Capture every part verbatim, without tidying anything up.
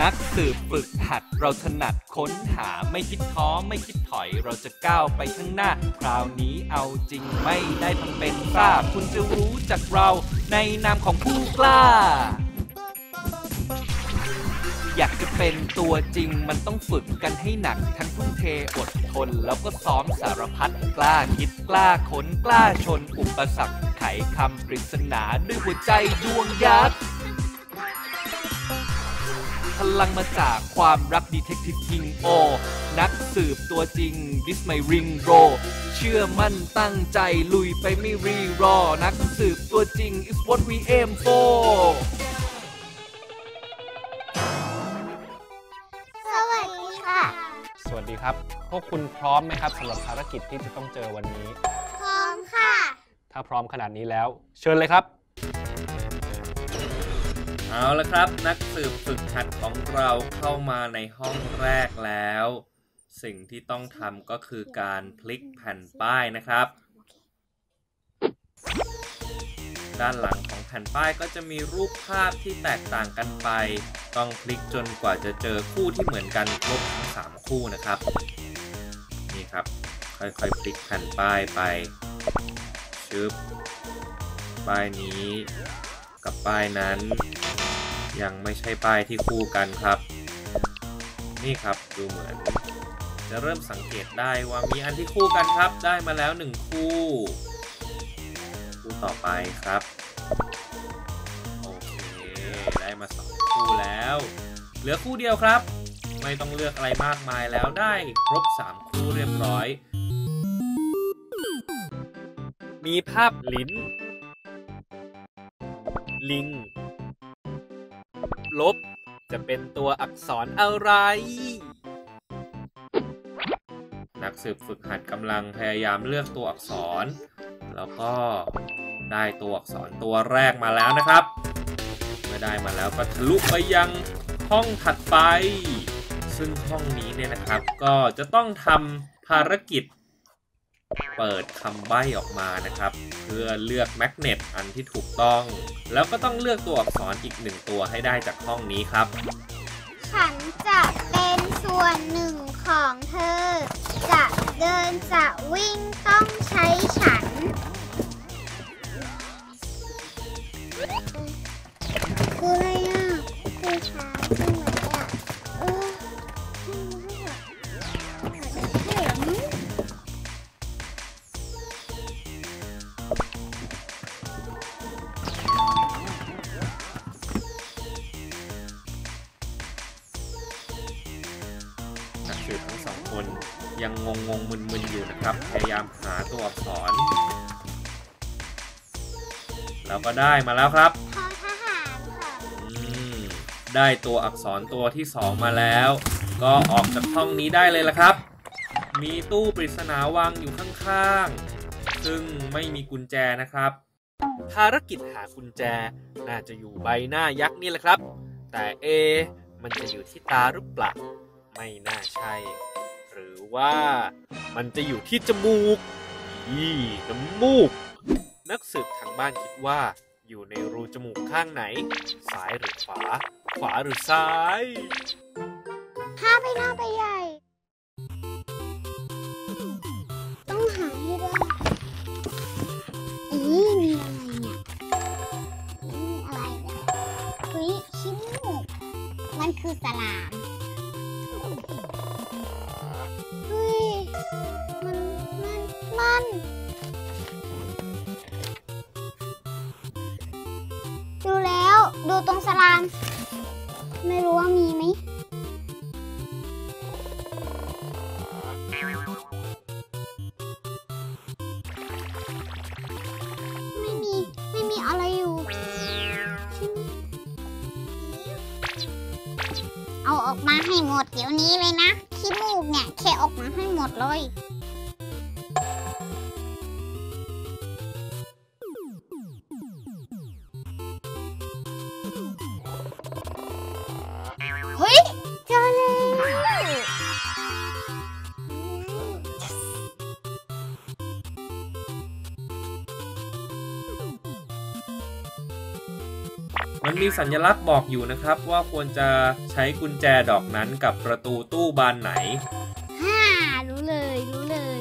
นักสืบฝึกหัดเราถนัดค้นหาไม่คิดท้อไม่คิดถอยเราจะก้าวไปข้างหน้าคราวนี้เอาจริงไม่ได้ทำเป็นบ้าคุณจะรู้จักเราในนามของผู้กล้าอยากจะเป็นตัวจริงมันต้องฝึกกันให้หนักทั้งทุ่มเทอดทนแล้วก็ซ้อมสารพัดกล้าคิดกล้าค้นกล้าชนอุปสรรคไขคำปริศนาด้วยหัวใจดวงยักษ์พลังมาจากความรัก Detective King O นักสืบตัวจริง This My Ring Ro เชื่อมั่นตั้งใจลุยไปไม่รีรอนักสืบตัวจริง Is What We Aim For สวัสดีค่ะสวัสดีครับพวกคุณพร้อมไหมครับสำหรับภารกิจที่จะต้องเจอวันนี้พร้อมค่ะถ้าพร้อมขนาดนี้แล้วเชิญเลยครับเอาละครับนักสืบฝึกหัดของเราเข้ามาในห้องแรกแล้วสิ่งที่ต้องทำก็คือการพลิกแผ่นป้ายนะครับด้านหลังของแผ่นป้ายก็จะมีรูปภาพที่แตกต่างกันไปต้องพลิกจนกว่าจะเจอคู่ที่เหมือนกันครบทั้งสามคู่นะครับนี่ครับค่อยๆพลิกแผ่นป้ายไปชึบป้ายนี้กับป้ายนั้นยังไม่ใช่ป้ายที่คู่กันครับนี่ครับดูเหมือนจะเริ่มสังเกตได้ว่ามีอันที่คู่กันครับได้มาแล้วหนึ่งคู่คู่ต่อไปครับโอเคได้มาสองคู่แล้วเหลือคู่เดียวครับไม่ต้องเลือกอะไรมากมายแล้วได้ครบสามคู่เรียบร้อยมีภาพลิ้นลิงลบจะเป็นตัวอักษรอะไรนักสืบฝึกหัดกำลังพยายามเลือกตัวอักษรแล้วก็ได้ตัวอักษรตัวแรกมาแล้วนะครับเมื่อได้มาแล้วก็ทะลุไปยังห้องถัดไปซึ่งห้องนี้เนี่ยนะครับก็จะต้องทำภารกิจเปิดคำใบ้ออกมานะครับเพื่อเลือกแมกเนตอันที่ถูกต้องแล้วก็ต้องเลือกตัวอักษรอีกหนึ่งตัวให้ได้จากห้องนี้ครับฉันจะเป็นส่วนหนึ่งของเธอจะเดินจะวิ่งต้องใช้ฉันคืออะไรอ่ะคือช้าใช่ไหมอ่ะเออยังงงงมึนมึนอยู่นะครับพยายามหาตัวอักษรเราก็ได้มาแล้วครับทอทหารค่ะได้ตัวอักษรตัวที่สองมาแล้วก็ออกจากห้องนี้ได้เลยละครับมีตู้ปริศนาวางอยู่ข้างๆซึ่งไม่มีกุญแจนะครับภารกิจหากุญแจน่าจะอยู่ใบหน้ายักษ์นี่แหละครับแต่เอมันจะอยู่ที่ตาหรือเปล่าไม่น่าใช่หรือว่ามันจะอยู่ที่จมูกยี่น้ำมูกนักสืบทางบ้านคิดว่าอยู่ในรูจมูกข้างไหนซ้ายหรือขวาขวาหรือซ้ายข้าไปหน้าไปใหญ่ต้องหาให้ได้เอ๊ะมีอะไรเนี่ยมีอะไรเนี่ยเฮ้ยขี้มูกมันคือสลามมันดูแล้วดูตรงสลามไม่รู้ว่ามีไหมไม่มีไม่มีอะไรอยู่เอาออกมาให้หมดเดี๋ยวนี้เลยนะขี้มูกเนี่ยแค่ออกมาให้หมดเลย มันมีสัญลักษณ์บอกอยู่นะครับว่าควรจะใช้กุญแจดอกนั้นกับประตูตู้บานไหนฮ่ารู้เลยรู้เลย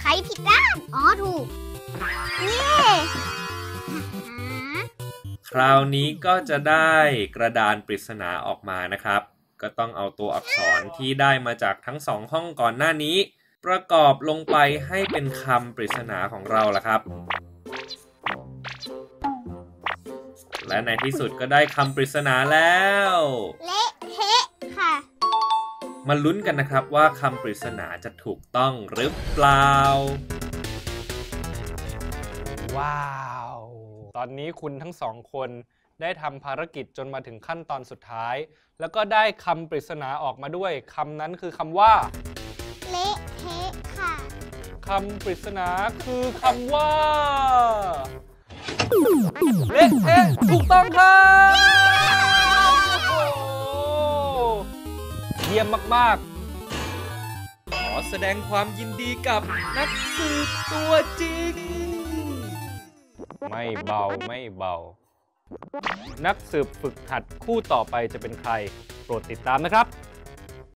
ใครผิดด้านอ๋อถูกเย้คราวนี้ก็จะได้กระดานปริศนาออกมานะครับก็ต้องเอาตัวอักษรที่ได้มาจากทั้งสองห้องก่อนหน้านี้ประกอบลงไปให้เป็นคำปริศนาของเราล่ะครับและในที่สุดก็ได้คำปริศนาแล้วเละเทะค่ะมาลุ้นกันนะครับว่าคำปริศนาจะถูกต้องหรือเปล่าว้าวตอนนี้คุณทั้งสองคนได้ทำภารกิจจนมาถึงขั้นตอนสุดท้ายแล้วก็ได้คำปริศนาออกมาด้วยคำนั้นคือคำว่าเละเทะค่ะคำปริศนาคือคำว่าเละเทะถูกต้องครับเยี่ยมมากๆขอแสดงความยินดีกับนักสืบตัวจริงไม่เบาไม่เบานักสืบฝึกหัดคู่ต่อไปจะเป็นใครโปรดติดตามนะครับ